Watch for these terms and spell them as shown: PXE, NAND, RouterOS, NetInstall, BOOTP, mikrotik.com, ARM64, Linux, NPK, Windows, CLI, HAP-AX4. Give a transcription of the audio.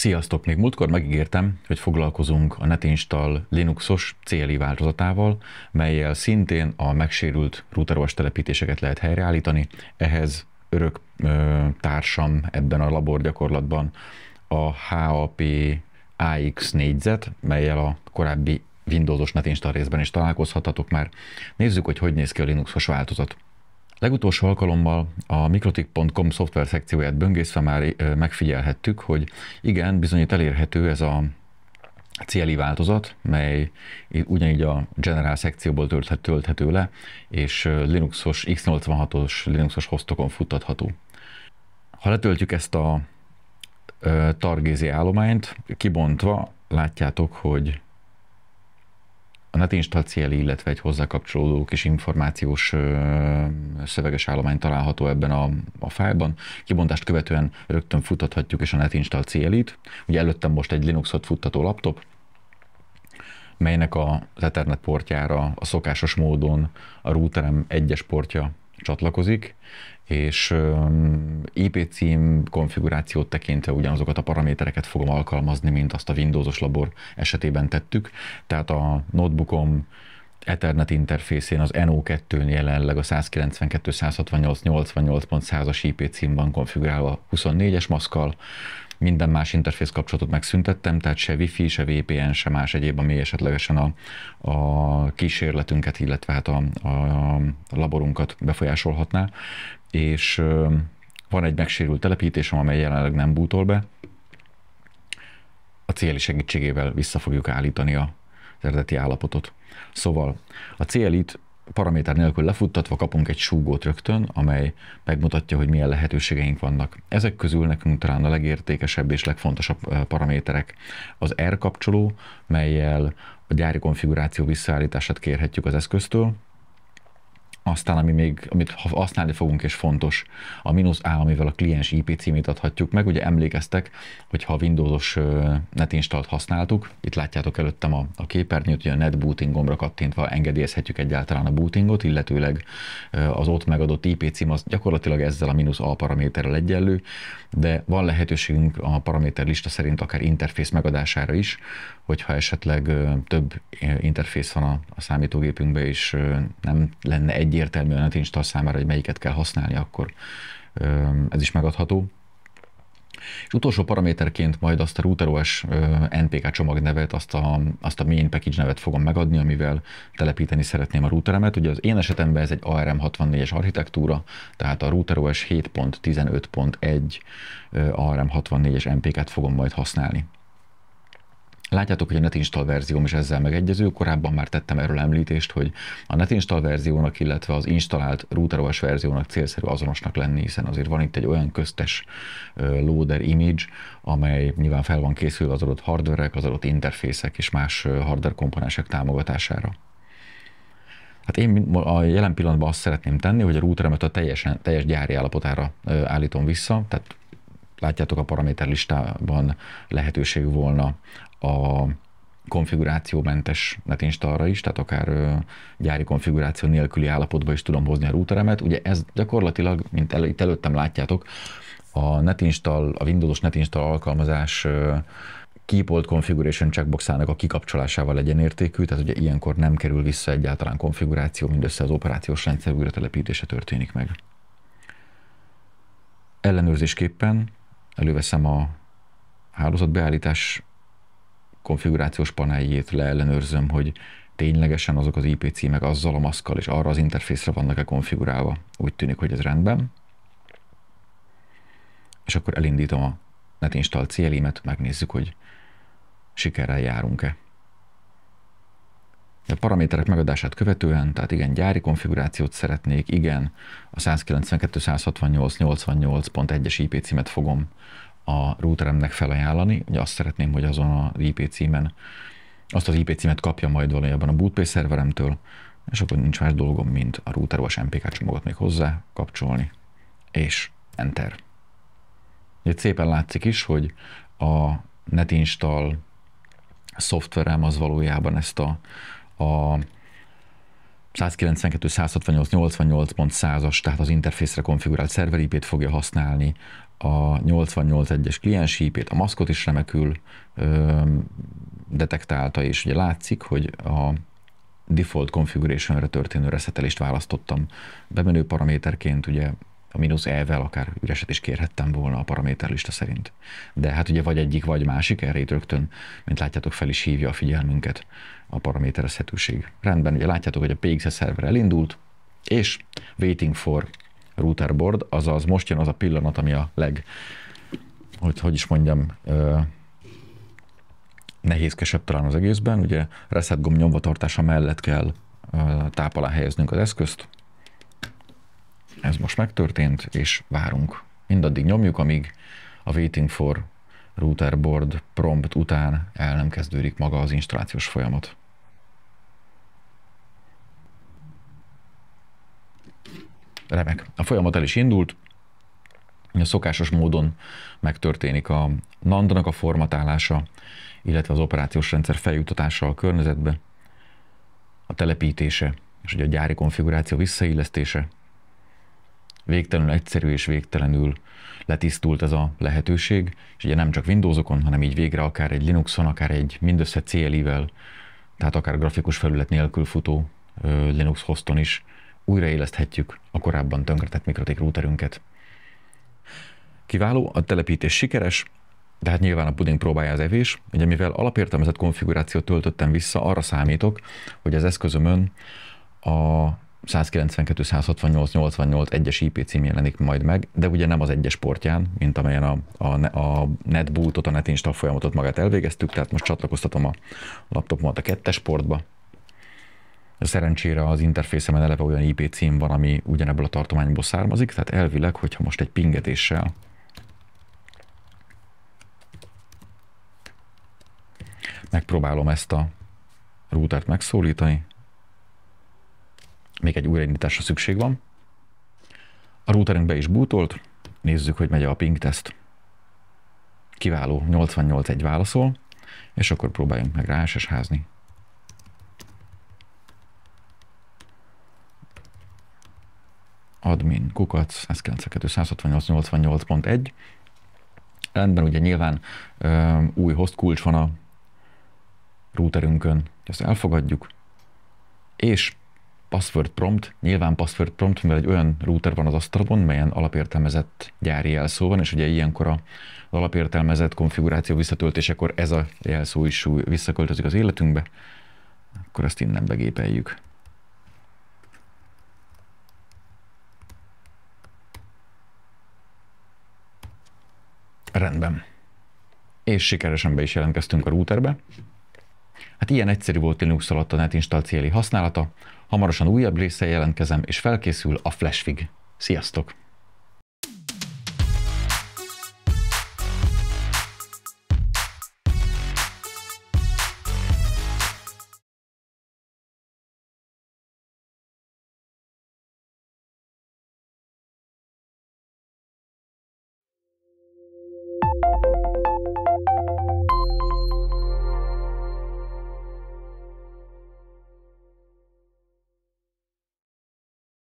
Sziasztok! Még múltkor megígértem, hogy foglalkozunk a NetInstall Linuxos CLI változatával, melyel szintén a megsérült RouterOS telepítéseket lehet helyreállítani. Ehhez örök társam ebben a laborgyakorlatban a HAP-AX4, melyel a korábbi Windowsos NetInstall részben is találkozhattatok már. Nézzük, hogy néz ki a Linuxos változat. Legutolsó alkalommal a mikrotik.com szoftver szekcióját böngészve már megfigyelhettük, hogy igen, bizony itt elérhető ez a CLI változat, mely ugyanígy a General szekcióból tölthető le, és Linuxos x86-os Linuxos hostokon futtatható. Ha letöltjük ezt a targézi állományt, kibontva látjátok, hogy a NetInstall CLI, illetve egy hozzá kapcsolódó kis információs szöveges állomány található ebben a fájlban. Kibontást követően rögtön futtathatjuk is a NetInstall CLI-t. Ugye előttem most egy Linuxot futtató laptop, melynek az Ethernet portjára a szokásos módon a routerem 1-es portja csatlakozik, és IP cím konfigurációt tekintve ugyanazokat a paramétereket fogom alkalmazni, mint azt a Windowsos labor esetében tettük. Tehát a notebookom Ethernet interfészén az NO2-n jelenleg a 192.168.88.100-as IP cím van konfigurálva 24-es maszkkal. Minden más interfész kapcsolatot megszüntettem, tehát se Wi-Fi, se VPN, se más egyéb, ami esetlegesen a kísérletünket, illetve hát a laborunkat befolyásolhatná. És van egy megsérült telepítésem, amely jelenleg nem bootol be. A CLI segítségével vissza fogjuk állítani az eredeti állapotot. Szóval a CLI-t paraméter nélkül lefuttatva kapunk egy súgót rögtön, amely megmutatja, hogy milyen lehetőségeink vannak. Ezek közül nekünk talán a legértékesebb és legfontosabb paraméterek az R kapcsoló, melyel a gyári konfiguráció visszaállítását kérhetjük az eszköztől. Aztán, amit használni fogunk és fontos, a -A, amivel a kliens IP címét adhatjuk meg. Ugye emlékeztek, hogy ha a Windows-os NetInstall-t használtuk, itt látjátok előttem a képernyőt, hogy a NetBooting gombra kattintva engedélyezhetjük egyáltalán a bootingot, illetőleg az ott megadott IP cím az gyakorlatilag ezzel a -A paraméterrel egyenlő, de van lehetőségünk a paraméter lista szerint akár interfész megadására is, hogyha esetleg több interfész van a számítógépünkben, és nem lenne egyértelműen a NetInstall számára, hogy melyiket kell használni, akkor ez is megadható. És utolsó paraméterként majd azt a RouterOS NPK csomagnevet, azt a main package nevet fogom megadni, amivel telepíteni szeretném a routeremet. Ugye az én esetemben ez egy ARM64-es architektúra, tehát a RouterOS 7.15.1 ARM64-es NPK-t fogom majd használni. Látjátok, hogy a NetInstall verzióm is ezzel megegyező, korábban már tettem erről említést, hogy a NetInstall verziónak, illetve az installált RouterOS verziónak célszerű azonosnak lenni, hiszen azért van itt egy olyan köztes loader image, amely nyilván fel van készülve az adott hardverek, az adott interfészek és más hardware komponensek támogatására. Hát én a jelen pillanatban azt szeretném tenni, hogy a routeremet a teljes gyári állapotára állítom vissza, tehát látjátok, a paraméterlistában lehetőség volna a konfigurációmentes NetInstallra is, tehát akár gyári konfiguráció nélküli állapotba is tudom hozni a routeremet. Ugye ez gyakorlatilag, mint itt előttem látjátok, a NetInstall, a Windows-os NetInstall alkalmazás Keep Old Configuration checkboxának a kikapcsolásával legyen értékű, tehát ugye ilyenkor nem kerül vissza egyáltalán konfiguráció, mindössze az operációs rendszer újra telepítése történik meg. Ellenőrzésképpen előveszem a hálózatbeállítás konfigurációs paneljét, leellenőrzöm, hogy ténylegesen azok az IP címek azzal a maszkkal és arra az interfészre vannak-e konfigurálva. Úgy tűnik, hogy ez rendben. És akkor elindítom a NetInstall CLI-met, megnézzük, hogy sikerrel járunk-e. A paraméterek megadását követően, tehát igen, gyári konfigurációt szeretnék, igen, a 192.168.88.1-es IP címet fogom a routeremnek felajánlani, ugye azt szeretném, hogy azon az IP címen, azt az IP címet kapja majd valójában a BOOTP szerveremtől, és akkor nincs más dolgom, mint a RouterOS NPK csomagot még hozzá kapcsolni, és Enter. Ugye szépen látszik is, hogy a NetInstall szoftverem az valójában ezt a 192.168.88.100-as, tehát az interfészre konfigurált szerver IP-t fogja használni, a 88.1-es kliens IP-ét, a maszkot is remekül detektálta, és ugye látszik, hogy a default configuration-re történő reszetelést választottam bemenő paraméterként, ugye a -e-vel akár üreset is kérhettem volna a paraméterlista szerint. De hát ugye vagy egyik, vagy másik, erre itt rögtön, mint látjátok, fel is hívja a figyelmünket a paraméterezhetőség. Rendben, ugye látjátok, hogy a PXE szerver elindult, és waiting for router board, azaz most jön az a pillanat, ami a leg, nehézkesebb talán az egészben, ugye reset gomb nyomvatartása mellett kell táp alá helyeznünk az eszközt. Ez most megtörtént, és várunk. Mindaddig nyomjuk, amíg a waiting for router board prompt után el nem kezdődik maga az installációs folyamat. Remek. A folyamat el is indult. A szokásos módon megtörténik a NAND-nak a formatálása, illetve az operációs rendszer feljuttatása a környezetbe, a telepítése, és ugye a gyári konfiguráció visszaillesztése. Végtelenül egyszerű és végtelenül letisztult ez a lehetőség, és ugye nem csak Windowsokon, hanem így végre akár egy Linuxon, akár egy mindössze CLI-vel, tehát akár grafikus felület nélkül futó Linux hoston is újraéleszthetjük a korábban tönkretett mikrotik routerünket. Kiváló, a telepítés sikeres, de hát nyilván a puding próbálja az evés, ugye mivel alapértelmezett konfigurációt töltöttem vissza, arra számítok, hogy az eszközömön a 192.168.88.1-es IP cím jelenik majd meg, de ugye nem az egyes portján, mint amelyen a netbootot, a netinstall folyamatot magát elvégeztük, tehát most csatlakoztatom a laptopomat a 2-es portba. Szerencsére az interfészemen eleve olyan IP cím van, ami ugyanebből a tartományból származik, tehát elvileg, hogyha most egy pingetéssel megpróbálom ezt a routert megszólítani, még egy újraindításra szükség van. A routerünk be is bootolt, nézzük, hogy megy a ping teszt. Kiváló, 88.1 válaszol, és akkor próbáljunk meg rá SSH-zni. Admin kukac 192.168.88.1. Rendben, ugye nyilván új host kulcs van a routerünkön, ezt elfogadjuk, és password prompt, nyilván password prompt, mivel egy olyan router van az asztalon, melyen alapértelmezett gyári jelszó van, és ugye ilyenkor az alapértelmezett konfiguráció visszatöltésekor ez a jelszó is visszaköltözik az életünkbe, akkor ezt innen begépeljük. Rendben. És sikeresen be is jelentkeztünk a routerbe. Hát ilyen egyszerű volt Linux alatt a NetInstall CLI használata. Hamarosan újabb résszel jelentkezem, és felkészül a FlashFig. Sziasztok!